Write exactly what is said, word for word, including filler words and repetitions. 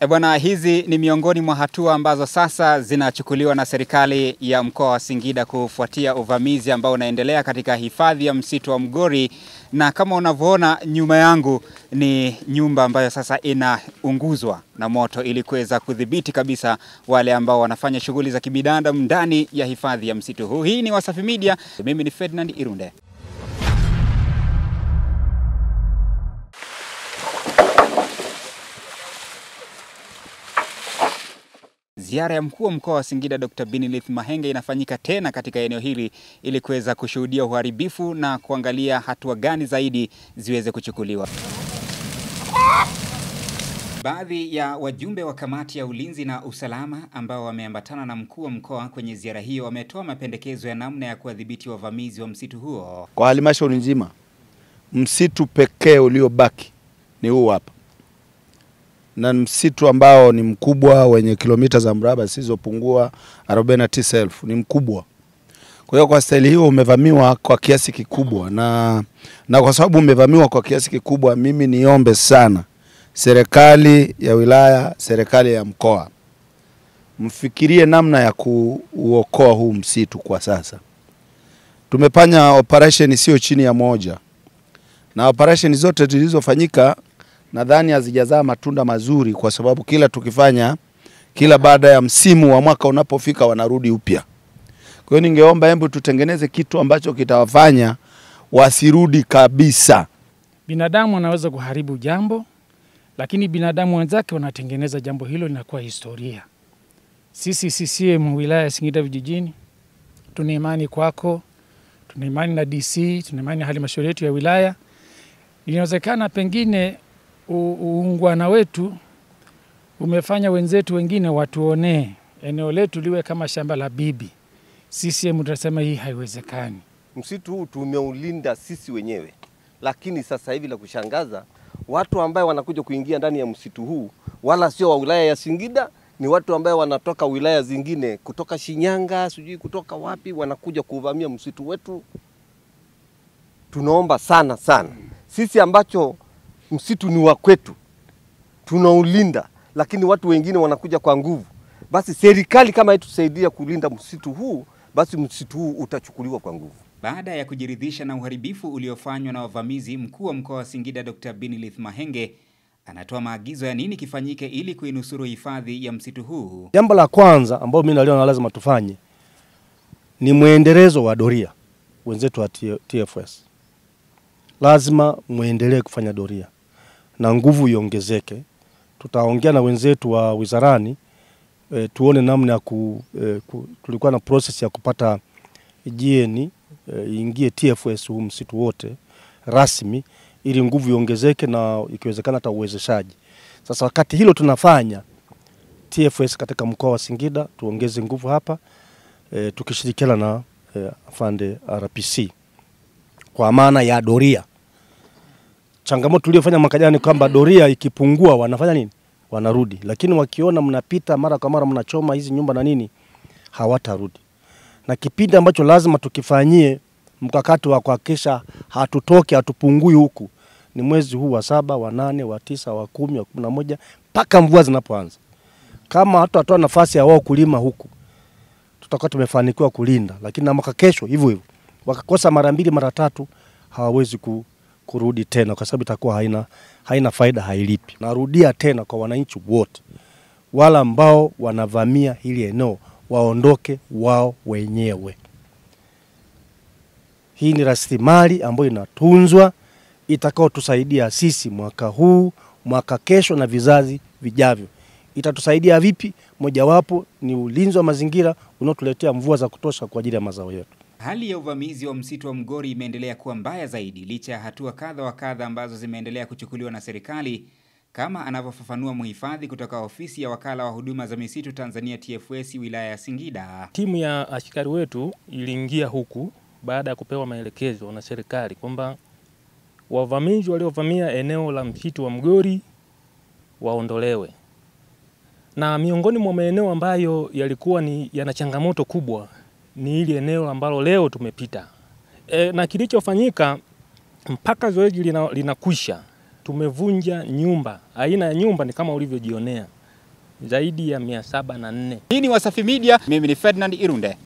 Ebwana, hizi ni miongoni mwa hatua ambazo sasa zinachukuliwa na serikali ya mkoa wa Singida kufuatia uvamizi ambao unaendelea katika hifadhi ya msitu wa Mgori. Na kama unavyoona nyuma yangu ni nyumba ambayo sasa inaunguzwa na moto ili kuweza kudhibiti kabisa wale ambao wanafanya shughuli za kibinadamu ndani ya hifadhi ya msitu huu. Hii ni Wasafi Media. Mimi ni Ferdinand Irunda. Ziara ya mkuu wa mkoa wa Singida Daktari Binilith Mahenge inafanyika tena katika eneo hili ili kuweza kushuhudia uharibifu na kuangalia hatua gani zaidi ziweze kuchukuliwa. Baadhi ya wajumbe wa kamati ya ulinzi na usalama ambao wameambatana na mkuu wa mkoa kwenye ziara hiyo wametoa mapendekezo ya namna ya kuadhibiti wavamizi wa msitu huo. Kwa halmashauri nzima, msitu pekee uliobaki ni huu hapa. Na msitu ambao ni mkubwa wenye kilomita za mraba zisizopungua arobaini na tisa elfu, ni mkubwa. Kwa hiyo kwa staili hiyo umevamiwa kwa kiasi kikubwa, na na kwa sababu umevamiwa kwa kiasi kikubwa, mimi niombe sana serikali ya wilaya, serikali ya mkoa, mfikirie namna ya kuuokoa huu msitu kwa sasa. Tumefanya operation sio chini ya moja. Na operation zote zilizofanyika nadhani hazijazaa matunda mazuri, kwa sababu kila tukifanya, kila baada ya msimu wa mwaka unapofika wanarudi upya. Kwa hiyo ningeomba hebu tutengeneze kitu ambacho kitawafanya wasirudi kabisa. Binadamu anaweza kuharibu jambo, lakini binadamu wenzake wanatengeneza jambo hilo linakuwa historia. Sisi C C M wilaya ya Singida vijijini, tuna imani kwako, tuna imani na D C, tuna imani na halmashauri yetu ya wilaya. Inawezekana pengine uungwana wetu umefanya wenzetu wengine watuonee eneo letu liwe kama shamba la bibi. C C M tunasema hii haiwezekani. Msitu huu tumeulinda sisi wenyewe, lakini sasa hivi la kushangaza, watu ambao wanakuja kuingia ndani ya msitu huu wala sio wa wilaya ya Singida, ni watu ambao wanatoka wilaya zingine, kutoka Shinyanga, sijui kutoka wapi, wanakuja kuvamia msitu wetu. Tunaomba sana sana, sisi ambacho msitu ni wa kwetu, tunaulinda, lakini watu wengine wanakuja kwa nguvu. Basi serikali kama haitusaidia kulinda msitu huu, basi msitu huu utachukuliwa kwa nguvu. Baada ya kujiridhisha na uharibifu uliofanywa na wavamizi, mkuu wa mkoa wa Singida Daktari Binilith Mahenge anatoa maagizo ya nini kifanyike ili kuinusuru hifadhi ya msitu huu. Jambo la kwanza ambao mimi naliona lazima tufanye ni muendelezo wa doria. Wenzetu wa T F S lazima muendelee kufanya doria na nguvu iongezeke. Tutaongea na wenzetu wa wizarani, e, tuone namna ya ku, e, ku, tulikuwa na process ya kupata G N iingie e, T F S huu msitu wote rasmi, ili nguvu iongezeke na ikiwezekana hata uwezeshaji. Sasa wakati hilo tunafanya, T F S katika mkoa wa Singida tuongeze nguvu hapa, e, tukishirikiana na e, afande R P C kwa maana ya doria. Changamoto tuliyofanya mwaka jana ni kwamba doria ikipungua wanafanya nini? Wanarudi. Lakini wakiona mnapita mara kwa mara mnachoma hizi nyumba na nini, hawatarudi. Na kipindi ambacho lazima tukifanyie mkakati wa kuhakikisha hatutoki, hatupungui huku, ni mwezi huu wa saba, wa nane, wa tisa, wa kumi, wa kumi na moja, mpaka mvua zinapoanza. Kama hatutatoa nafasi ya wao kulima huku, tutakuwa tumefanikiwa kulinda. Lakini na mwaka kesho hivyo hivyo, wakakosa mara mbili mara tatu hawawezi ku kurudi tena, kwa sababu itakuwa haina haina faida, hailipi. Narudia tena kwa wananchi wote wala ambao wanavamia hili eneo, waondoke wao wenyewe. Hii ni rasilimali ambayo inatunzwa, itakao tusaidia sisi mwaka huu, mwaka kesho na vizazi vijavyo. Itatusaidia vipi? Mojawapo ni ulinzi wa mazingira unaotuletea mvua za kutosha kwa ajili ya mazao yetu. Hali ya uvamizi wa msitu wa Mgori imeendelea kuwa mbaya zaidi licha ya hatua kadha wa kadha ambazo zimeendelea kuchukuliwa na serikali, kama anavyofafanua muhifadhi kutoka ofisi ya wakala wa huduma za misitu Tanzania T F S wilaya ya Singida. Timu ya askari wetu iliingia huku baada ya kupewa maelekezo na serikali kwamba wavamizi waliovamia eneo la msitu wa Mgori waondolewe. Na miongoni mwa maeneo ambayo yalikuwa ni yana changamoto kubwa ni ile eneo ambalo leo tumepita. E, na kilichofanyika mpaka zoezi linakwisha, tumevunja nyumba. Aina ya nyumba ni kama ulivyojionea. zaidi ya mia saba na nne. Hii ni Wasafi Media, mimi ni Ferdinand Irunda.